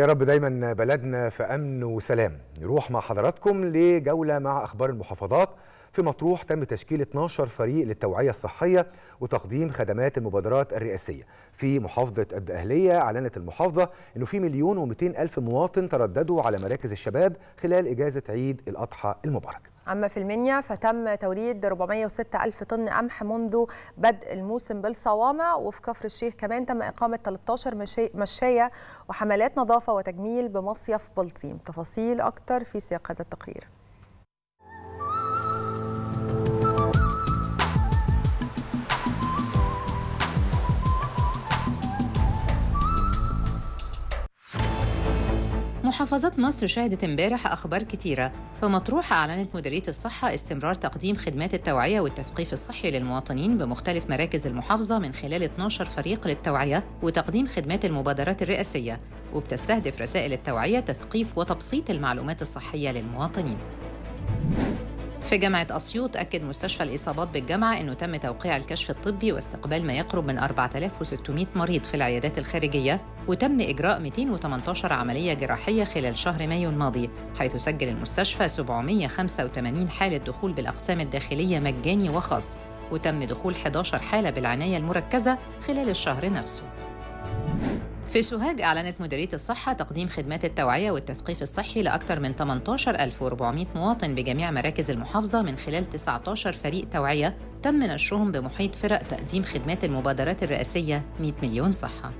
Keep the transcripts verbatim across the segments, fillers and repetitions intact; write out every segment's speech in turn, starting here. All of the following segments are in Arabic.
يا رب دايما بلدنا في أمن وسلام. نروح مع حضراتكم لجولة مع أخبار المحافظات. في مطروح تم تشكيل اثني عشر فريق للتوعية الصحية وتقديم خدمات المبادرات الرئاسية. في محافظة الدقهلية أعلنت المحافظة أنه في مليون ومئتين ألف مواطن ترددوا على مراكز الشباب خلال إجازة عيد الأضحى المبارك. أما في المنيا فتم توريد أربعمائة وستة ألف طن قمح منذ بدء الموسم بالصوامع. وفي كفر الشيخ كمان تم إقامة ثلاثة عشر مشاية وحملات نظافة وتجميل بمصيف بلطيم. تفاصيل أكتر في سياق هذا التقرير. محافظات مصر شهدت امبارح أخبار كتيرة. في مطروح أعلنت مديرية الصحة استمرار تقديم خدمات التوعية والتثقيف الصحي للمواطنين بمختلف مراكز المحافظة من خلال اثني عشر فريق للتوعية وتقديم خدمات المبادرات الرئاسية، وبتستهدف رسائل التوعية تثقيف وتبسيط المعلومات الصحية للمواطنين. في جامعة أسيوط أكد مستشفى الإصابات بالجامعة أنه تم توقيع الكشف الطبي واستقبال ما يقرب من أربعة آلاف وستمائة مريض في العيادات الخارجية، وتم إجراء مئتين وثمانية عشر عملية جراحية خلال شهر مايو الماضي، حيث سجل المستشفى سبعمائة وخمسة وثمانين حالة دخول بالأقسام الداخلية مجاني وخاص، وتم دخول إحدى عشرة حالة بالعناية المركزة خلال الشهر نفسه. في سوهاج أعلنت مديرية الصحة تقديم خدمات التوعية والتثقيف الصحي لأكثر من ثمانية عشر ألف وأربعمائة مواطن بجميع مراكز المحافظة من خلال تسعة عشر فريق توعية تم نشرهم بمحيط فرق تقديم خدمات المبادرات الرئاسية مئة مليون صحة.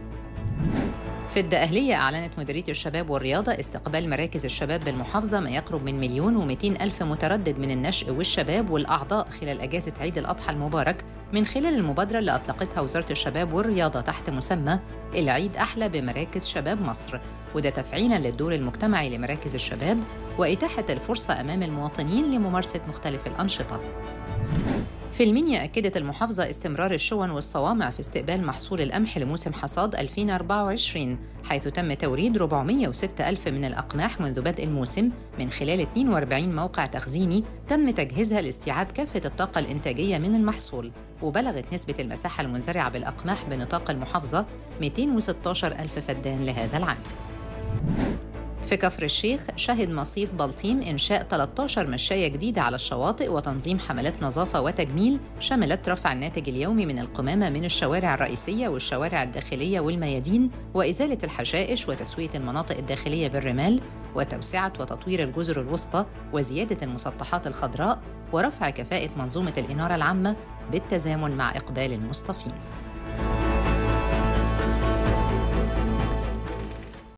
في الدقهلية أعلنت مديرية الشباب والرياضة استقبال مراكز الشباب بالمحافظة ما يقرب من مليون ومئتين ألف متردد من النشء والشباب والأعضاء خلال أجازة عيد الأضحى المبارك من خلال المبادرة اللي أطلقتها وزارة الشباب والرياضة تحت مسمى العيد أحلى بمراكز شباب مصر، وده تفعيلاً للدور المجتمعي لمراكز الشباب وإتاحة الفرصة أمام المواطنين لممارسة مختلف الأنشطة. في المنيا أكدت المحافظة استمرار الشون والصوامع في استقبال محصول القمح لموسم حصاد ألفين وأربعة وعشرين، حيث تم توريد أربعمائة وستة ألف من الأقماح منذ بدء الموسم من خلال اثنين وأربعين موقع تخزيني تم تجهيزها لاستيعاب كافة الطاقة الإنتاجية من المحصول، وبلغت نسبة المساحة المنزرعة بالأقماح بنطاق المحافظة مئتين وستة عشر ألف فدان لهذا العام. في كفر الشيخ شهد مصيف بلطيم إنشاء ثلاثة عشر مشاية جديدة على الشواطئ وتنظيم حملات نظافة وتجميل شملت رفع الناتج اليومي من القمامة من الشوارع الرئيسية والشوارع الداخلية والميادين وإزالة الحشائش وتسوية المناطق الداخلية بالرمال وتوسعة وتطوير الجزر الوسطى وزيادة المسطحات الخضراء ورفع كفاءة منظومة الإنارة العامة بالتزامن مع إقبال المصطفين.